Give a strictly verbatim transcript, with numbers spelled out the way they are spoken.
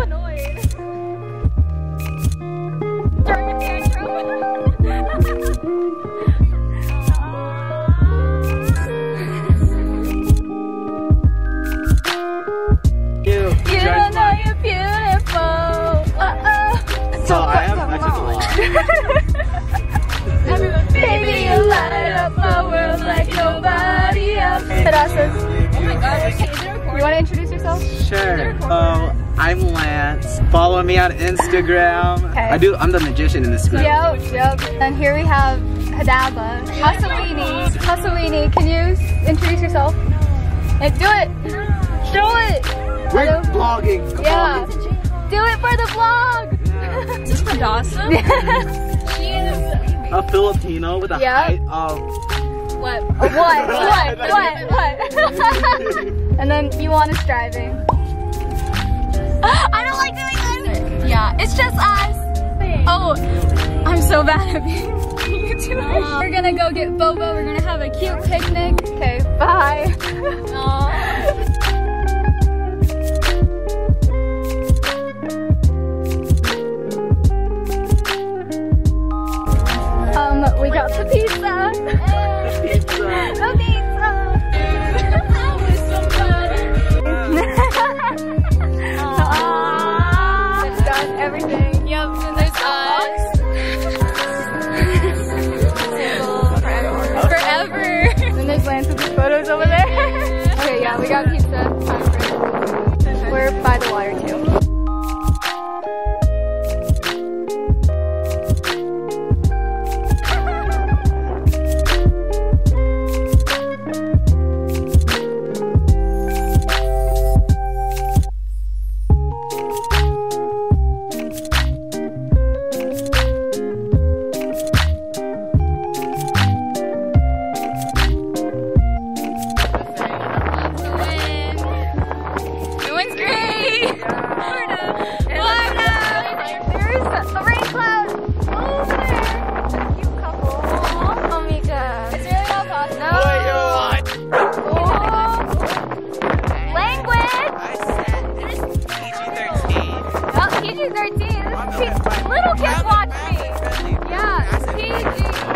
annoyed. During the tantrum. You, you don't know you're beautiful. Uh-oh. That's all I have. I just Everyone, baby, you light up my world like nobody else. Oh my gosh. You want to introduce yourself? Sure. Oh, I'm Lance. Follow me on Instagram. Okay. I do. I'm the magician in this group. Yep, yep. And here we have Hadaba, Hasselwini. Hasselwini, can you introduce yourself? No. And do it. No. Show it. We're Hello. vlogging. Come yeah. On. Do it for the vlog. Yeah. This is for Dawson. She is a Filipino with a yep. height of what? What? What? What? What? What? And then Yuan is driving. I don't like doing this! Yeah, it's just us! Oh, I'm so bad at being YouTubers. We're gonna go get boba, we're gonna have a cute picnic. Okay, bye! Aww. Um, we got the pizza! Hey. Pizza! The pizza! Lance with his photos over there. Okay, yeah, we got pizza. We're by the water too. thirteen. Little kids watch me. Yeah, P G.